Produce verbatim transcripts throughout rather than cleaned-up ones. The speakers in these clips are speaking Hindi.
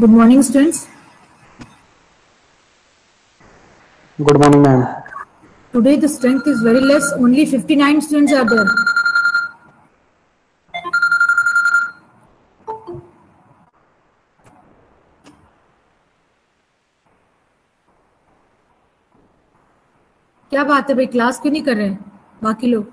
Good morning students. Good morning ma'am. Today the strength is very less. Only fifty-nine students are there. क्या बात है भाई, क्लास क्यों नहीं कर रहे हैं बाकी लोग?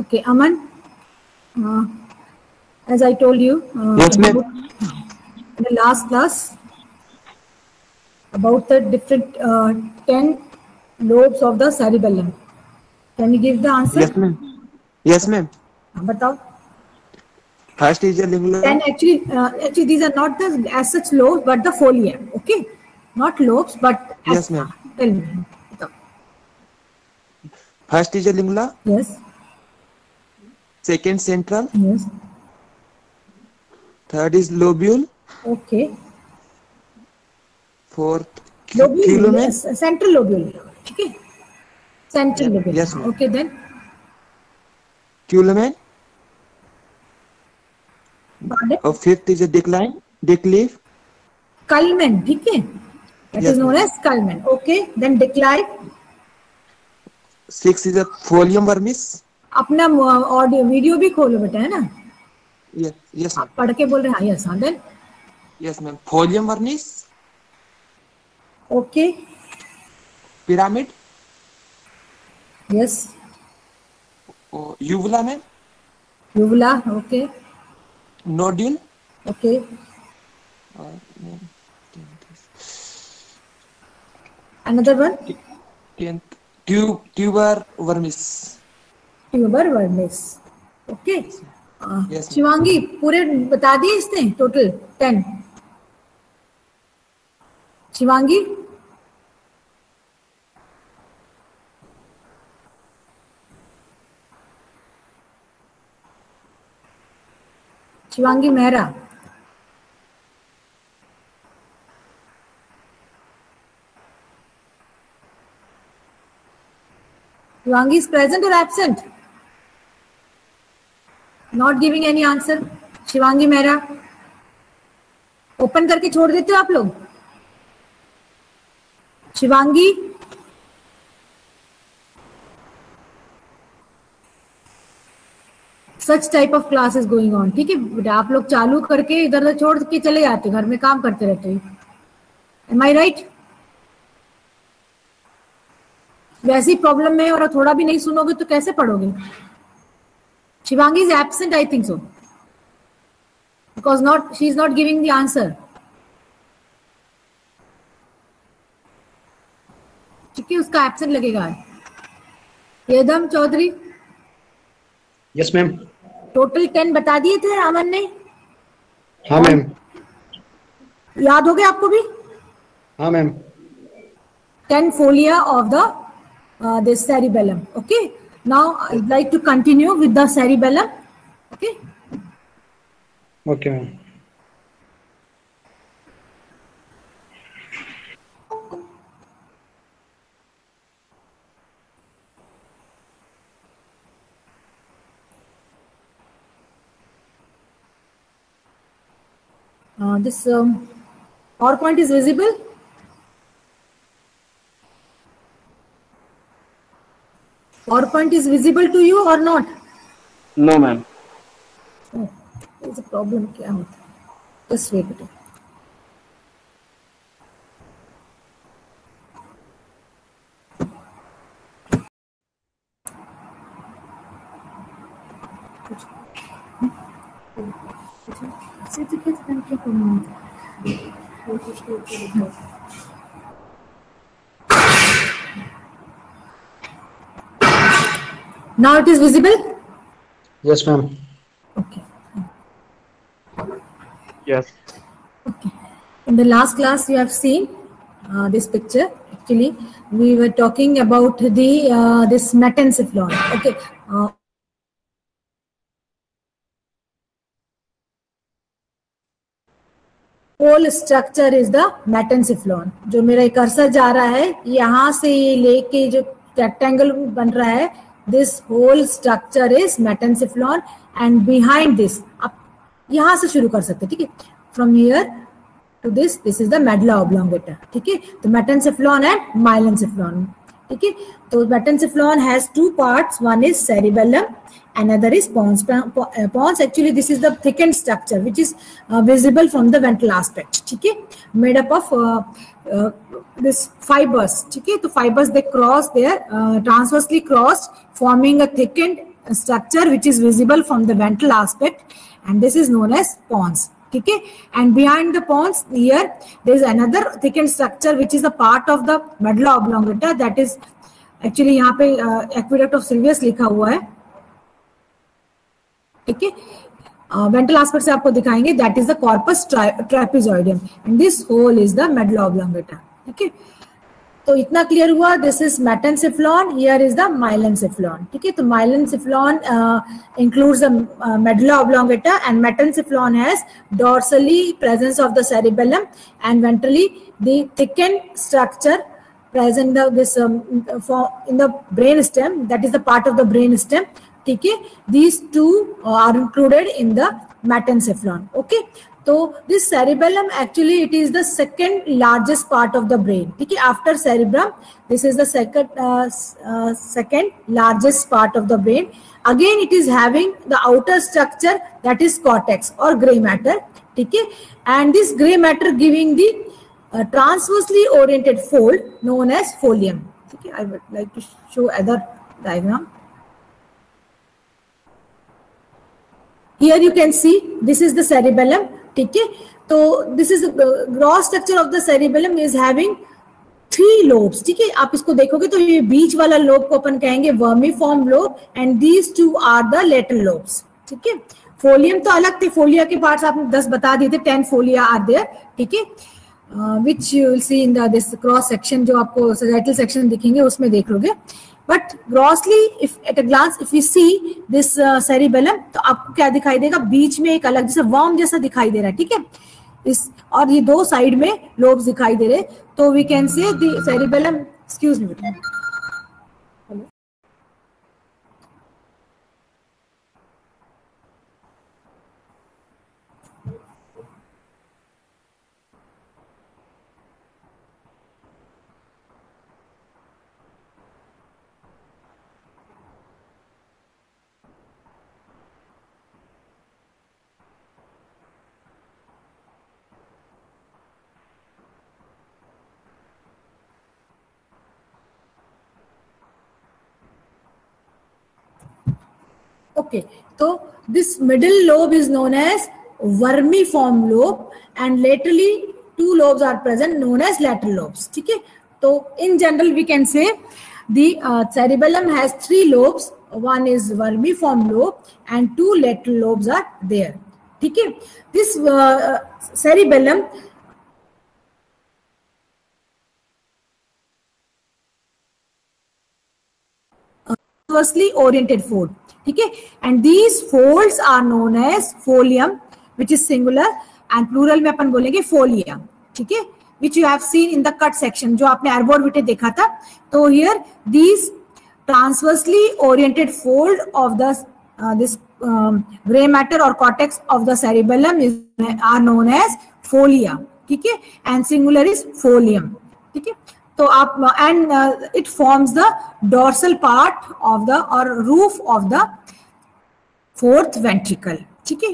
Okay, Aman, uh, as I told you uh, yes, in the last class about the different uh, ten lobes of the cerebellum. Can you give the answer? Yes, ma'am. Yes, ma'am. Batao. First is the limb. And actually, uh, actually, these are not the as such lobes, but the folia. Okay, not lobes, but yes, ma'am. Tell me. Batao. First is the lingula. Yes. Second central. Yes. Third is lobule. Okay. Fourth lobule. Yes, central lobule. Okay. Central lobule. Yes. Okay, then. Culamen. Or fifth is a decline, declive. Culmen. Okay. That yes, is known as culmen. Okay. Then declive. Sixth is a folium vermis. अपना ऑडियो वीडियो भी खोलो बेटा, है ना? यस यस आप पढ़ के बोल रहे हैं. Yes then yes ma'am folium vermis. Okay pyramid. Yes uvula ma'am uvula. Okay nodule. Okay another one tenth tube tuber vermis. Tuber vermis. Okay Shivangi पूरे बता दिए इसने total ten. Shivangi Shivangi Mehra Shivangi is present और absent. Not giving any answer. Shivangi Mehra open करके छोड़ देते हो आप लोग. Shivangi such type of classes going on. ठीक है आप लोग चालू करके इधर उधर छोड़ के चले जाते, घर में काम करते रहते हैं. Am I right? वैसी प्रॉब्लम में और थोड़ा भी नहीं सुनोगे तो कैसे पढ़ोगे? Shivangi is absent, I think so, because not she is not giving the answer. ठीक है उसका absent लगेगा. Yadav Chaudhary. Yes ma'am. Total ten बता दिए थे अमन ने. हाँ मैम. याद हो गए आपको भी? हाँ ma'am. Ten folia of the uh, this cerebellum. Okay. Now I'd like to continue with the cerebellum. Okay. Okay ma'am. Uh, this um, PowerPoint is visible. PowerPoint is visible to you or not? No, ma'am. Oh, there's a problem. क्या होता है? Just wait a bit. Now it is visible. Yes ma'am. Okay. Yes. Okay. In the last class you have seen uh, this picture. It actually we were talking about the uh, this metencephalon. Okay. Uh, whole structure is the metencephalon. जो मेरा कर्सर जा रहा है यहाँ से ये लेके जो रेक्टेंगल बन रहा है, this whole structure is metencephalon and behind this आप यहाँ से शुरू कर सकते हैं, ठीक है, from here to this, this is the medulla oblongata, ठीक है, तो metencephalon and myelencephalon, ठीक है, तो metencephalon has two parts, one is cerebellum, another is pons. Pons actually this is the thickened structure which is uh, visible from the ventral aspect, ठीक है, made up of uh, uh, this fibers, ठीक है, तो fibers they cross there uh, transversely crossed forming a thickened structure which is visible from the ventral aspect and this is known as pons, ठीक है, and behind the pons here there is another thickened structure which is a part of the medulla oblongata, that is actually यहाँ पे aqueduct of Sylvius लिखा हुआ है, ठीक है, वेंट्रल एस्पेक्ट से आपको दिखाएंगे, that is the corpus trapezoideum and this whole is the medulla oblongata, ठीक है, तो इतना क्लियर हुआ, this is metencephalon, here is the myelencephalon, ठीक है, तो myelencephalon includes the medulla oblongata and metencephalon has dorsally presence of the cerebellum and ventrally the thickened structure present this in the brain stem, that is the part of the brain stem, ठीक है, these two are included in the metencephalon. Okay, so this cerebellum actually it is the second largest part of the brain. Okay, after cerebrum, this is the second uh, uh, second largest part of the brain. Again, it is having the outer structure that is cortex or grey matter. Okay, and this grey matter giving the uh, transversely oriented fold known as folium. Okay, I would like to show other diagram. Here you can see this is the cerebellum, ठीक है, तो this is the gross structure of the cerebellum is having three lobes, ठीक है, आप इसको देखोगे तो ये बीच वाला लोब को अपन कहेंगे vermiform lobe and these two are the lateral lobes, ठीक है, फोलियम तो अलग थे, फोलिया के पार्ट्स आपने दस बता दिए थे, टेन फोलिया आर देयर, ठीक है, which you will see in the this cross section जो आपको सजाइटल सेक्शन दिखेंगे उसमें देख लोगे, but grossly if at a glance if you see this cerebellum तो आपको क्या दिखाई देगा, बीच में एक अलग जैसे वर्म जैसा दिखाई दे रहा है, ठीक है, इस और ये दो साइड में लोब्स दिखाई दे रहे, तो we can say the cerebellum, excuse me, okay, so this middle lobe is known as vermiform lobe and laterally two lobes are present known as lateral lobes, theek hai, so in general we can say the uh, cerebellum has three lobes, one is vermiform lobe and two lateral lobes are there, theek hai, this uh, cerebellum transversely oriented fold, ठीक है, and these folds are known as folium which is singular and plural में अपन बोलेंगे फोलियम, ठीक है, which you have seen in the cut section जो आपने आर्बोरविटे देखा था, तो here these transversely oriented fold of the this grey matter और cortex of the cerebellum is are known as folia, ठीक है, एंड सिंगुलर इज फोलियम, ठीक है, तो आप and it forms the dorsal part of the और roof of the fourth ventricle, ठीक है,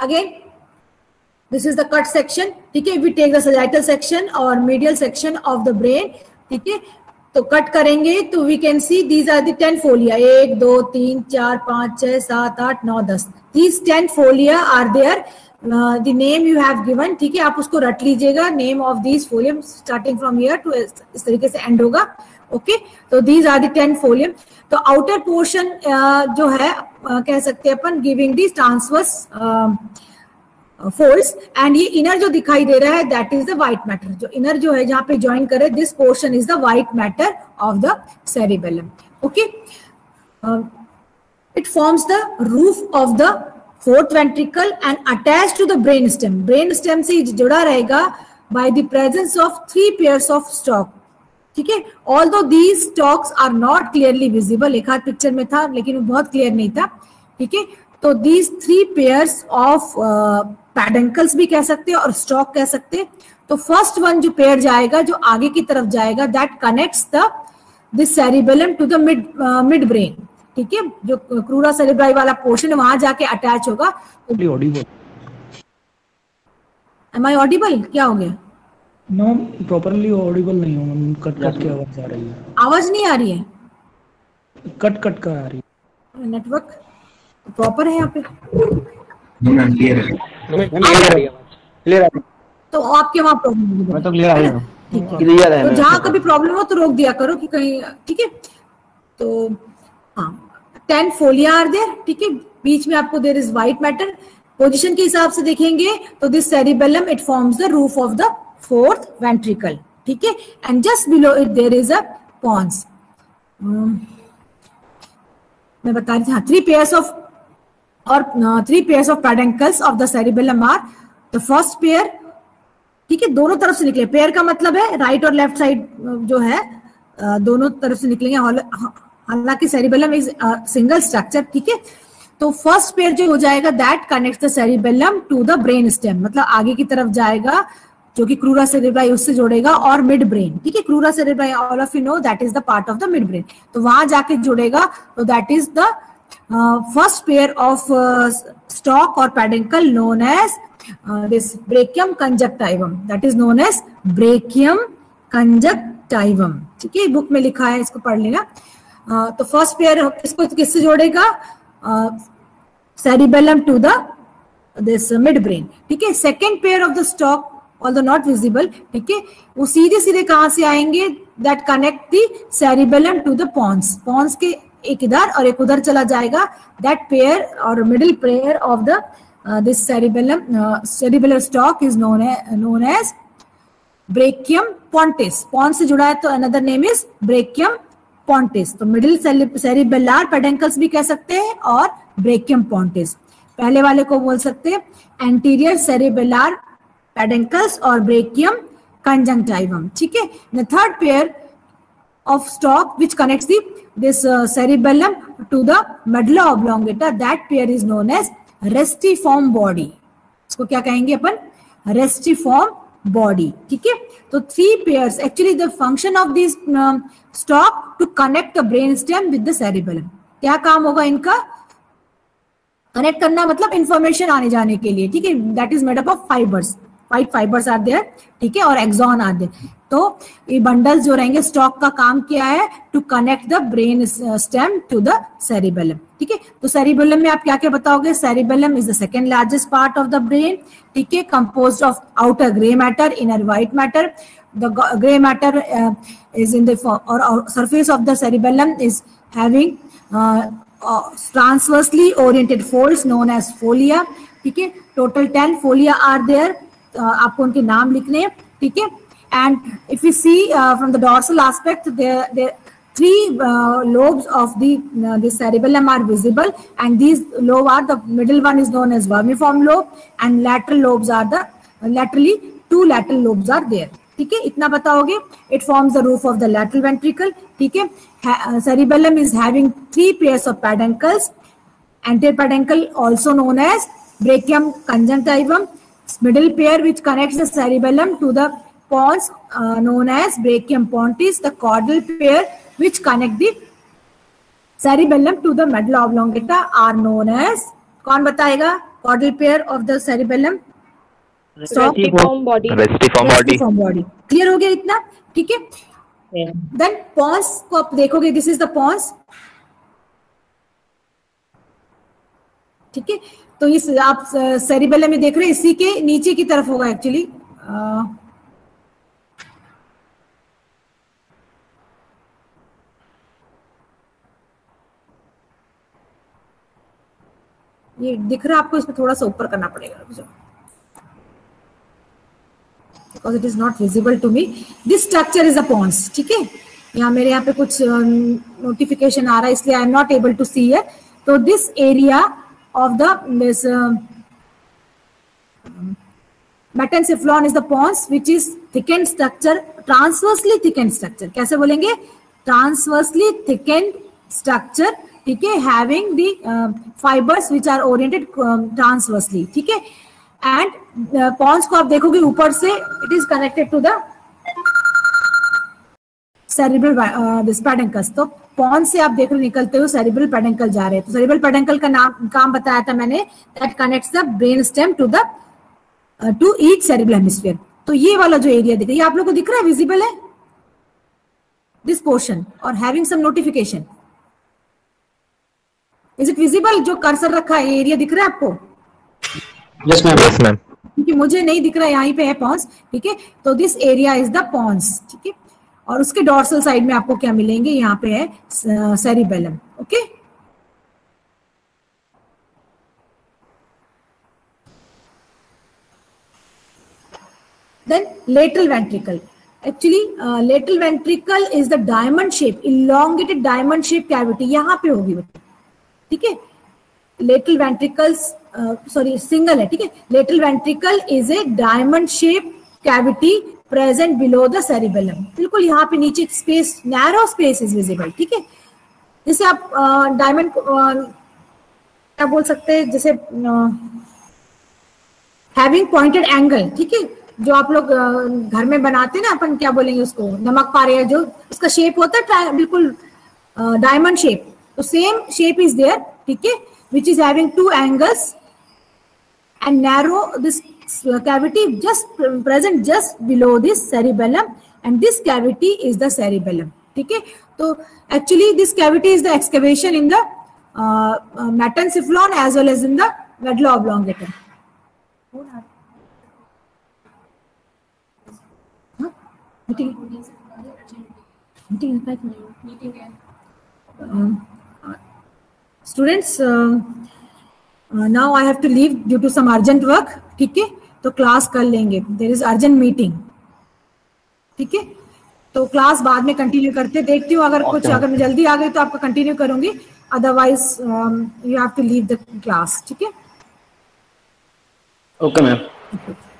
again this is the cut section, ठीक है, we take the sagittal section और medial section of the brain, ठीक है, तो कट करेंगे तो we can see these are the ten folia, एक दो तीन चार पाँच छः सात आठ नौ दस, these ten folia are there the name you have given, ठीक है, आप उसको रट लीजिएगा, name of these folium starting from here to इस तरीके से एंड होगा. ओके, तो these are the ten folium. तो आउटर पोर्शन uh, जो है uh, कह सकते हैं अपन giving these transverse folds, and ये इनर जो दिखाई दे रहा है that is the white matter. जो इनर जो है जहाँ पे ज्वाइन करे, this portion is the white matter of the cerebellum. Okay, it forms the roof of the fourth ventricle and attached to the brain stem. Brain stem से जुड़ा रहेगा by the presence of three pairs of stalk. ठीक है, although these stalks are not clearly visible, एक आध picture में था लेकिन वो बहुत clear नहीं था. ठीक है, तो these three pairs of uh, peduncles भी कह सकते हैं और stalk कह सकते हैं. तो first one जो pair जाएगा, जो आगे की तरफ जाएगा, that connects the this cerebellum to the mid uh, mid brain. ठीक है, जो क्रूरा सेरेब्राई वाला पोर्शन है वहां जाके अटैच होगा. Am I audible? क्या हो गया? No, properly audible नहीं हूं. कट कट की आवाज आ रही है. आवाज नहीं आ रही है, कट कट का आ रही है. नेटवर्क प्रॉपर है यहाँ पे? क्लियर है, तो आपके वहाँ प्रॉब्लम, मतलब क्लियर है, क्लियर है. तो जहाँ कभी प्रॉब्लम हो तो रोक दिया करो कि कहीं. ठीक है, तो हाँ, टेन फोलिया आर देयर. ठीक है, बीच में आपको there is white matter. Position के हिसाब से देखेंगे तो this cerebellum it forms the roof of the fourth ventricle. ठीक है, and just below it there is a pons. मैं बता रही थी, हाँ, थ्री पेयर्स ऑफ और three pairs of peduncles of the cerebellum are the first pair. ठीक है, दोनों तरफ से निकले. पेयर का मतलब है राइट और लेफ्ट साइड जो है दोनों तरफ से निकलेंगे, हालांकि सेरिबेलम इज सिंगल स्ट्रक्चर. ठीक है, तो फर्स्ट पेयर जो हो जाएगा that connects the cerebellum to the brain stem, मतलब आगे की तरफ जाएगा जो कि क्रूरा सेरेब्राई उससे जोड़ेगा और मिड ब्रेन. ठीक है, crura cerebri all of you know that is the part of the mid brain, तो वहां जाके जुड़ेगा. तो that is the first pair of stalk और peduncle known as this brachium conjunctivum, that is known as brachium conjunctivum. ठीक है, बुक में लिखा है, इसको पढ़ लेना. Uh, तो फर्स्ट पेयर इसको किससे जोड़ेगा? Cerebellum to the this mid brain. ठीक है, second pair of the stalk although not visible. ठीक है, वो सीधे सीधे कहाँ से आएंगे? That connect the cerebellum to the pons. Pons के एक इधर और एक उधर चला जाएगा. दैट पेयर और middle pair of the this cerebellum cerebellar stalk is known known as brachium pontis. Pons से जुड़ा है तो अनदर नेम इज ब्रेकियम पॉन्टिस. तो मिडिल सेरिबेलर पेडुंकल्स भी कह सकते हैं और ब्रेकियम पॉन्टिस. पहले वाले को बोल सकते हैं एंटीरियर सेरिबेलर पेडुंकल्स और ब्रेकियम कंजंक्टिवम. ठीक है, the third pair of stalk which connects the this cerebellum to the medulla oblongata, that pair is known as restiform body. इसको क्या कहेंगे अपन? Restiform body. ठीक है, तो three pairs. Actually the function of this stalk to connect the brain stem with the cerebellum. क्या काम होगा इनका? कनेक्ट करना मतलब इंफॉर्मेशन आने जाने के लिए. ठीक है, that is made up of fibres. White fibres are there. ठीक है, और एक्सॉन आर देयर. तो ये बंडल्स जो रहेंगे, स्टॉक का काम क्या है? To connect the brain stem to the cerebellum. ठीक है, तो सेरिबेलम में आप क्या क्या बताओगे? Cerebellum is the second largest part of the brain. ठीक है, composed of outer grey matter, inner white matter. The gray matter uh, is in the form, or, or surface of the cerebellum is having uh, uh, transversely oriented folds known as folia. ठीक है, total ten folia are there. Uh, आपको उनके नाम लिखने हैं. ठीक है, and if you see uh, from the dorsal aspect, there there three uh, lobes of the uh, the cerebellum are visible, and these lobes are the middle one is known as vermiform lobe, and lateral lobes are the uh, laterally two lateral lobes are there. ठीक है, इतना बताओगे. It forms the roof of the lateral ventricle. ठीक है, cerebellum is having three pairs of peduncles, anterior peduncle also known as brachium conjunctivum, middle pair which connects the cerebellum to the pons known as brachium pontis, the caudal pair which connect the cerebellum to the medulla oblongata are known as, कौन बताएगा? Caudal pair of the cerebellum restiform body. Restiform body clear हो गया इतना? ठीक है, देन पॉन्स को आप देखोगे, दिस इज द पॉन्स. ठीक है, तो इस आप सेरिबेलम में देख रहे हैं, इसी के नीचे की तरफ होगा एक्चुअली। ये दिख रहा है आपको, इसमें थोड़ा सा ऊपर करना पड़ेगा because it is not visible to me. This structure is a pons. ठीक है, यहाँ मेरे यहाँ पे कुछ नोटिफिकेशन आ रहा है इसलिए I am not able to see it. तो this area of the metencephalon is the pons which is thickened structure, transversely thickened structure. कैसे बोलेंगे? ट्रांसवर्सली थिकेंड स्ट्रक्चर, ठीक है, having the fibres which are oriented transversely, ठीक है। एंड पॉन्स को आप देखोगे ऊपर से, it is connected to the cerebral peduncles. तो पॉन्स से आप देख रहे निकलते हुए सेरिब्रल पेडुंकल जा रहे हैं। तो सेरिब्रल पेडुंकल का नाम काम बताया था मैंने, that connects the brain stem to the to each cerebral hemisphere. तो ये वाला जो एरिया दिख रहा है, ये आप लोगों को दिख रहा है, विजिबल है दिस पोर्शन और having some notification. Is it visible? जो कर्सर रखा है, ये एरिया दिख रहा है आपको? Yes ma'am, yes ma'am. क्योंकि मुझे नहीं दिख रहा, यहाँ पे है पॉन्स, ठीक है। तो this area is the pons, ठीक है। और उसके डॉर्सल साइड में आपको क्या मिलेंगे? यहाँ पे है cerebellum, okay. Then lateral ventricle. Actually lateral ventricle is the diamond shape, elongated diamond shape cavity यहाँ पे होगी बेटा, ठीक है। लेटरल वेंट्रिकल्स सॉरी सिंगल है, ठीक है। Lateral ventricle is a diamond shape cavity present below the cerebellum. बिल्कुल यहाँ पे नीचे space, narrow space is visible, ठीक है। जैसे आप डायमंड क्या बोल सकते हैं, जैसे हैविंग पॉइंटेड एंगल, ठीक है। जो आप लोग uh, घर में बनाते हैं ना, अपन क्या बोलेंगे उसको, नमक पारे है, जो उसका शेप होता है बिल्कुल डायमंड शेप। तो सेम शेप इज देयर, ठीक है, which is having two angles and narrow. This cavity just present just below this cerebellum, and this cavity is the cerebellum. Okay, so actually this cavity is the excavation in the uh, uh, metencephalon as well as in the medulla oblongata. Huh? Meeting. Meeting in five minutes. Meeting again. Um. Students, uh, uh, now I have to leave due to some urgent work, ठीक है। तो क्लास कर लेंगे, there is urgent meeting, ठीक है। तो क्लास बाद में कंटिन्यू करते, देखती हूँ अगर okay. कुछ अगर मैं जल्दी आ गई तो आपका कंटिन्यू करूँगी, otherwise you have to leave the class, ठीक है। Okay ma'am.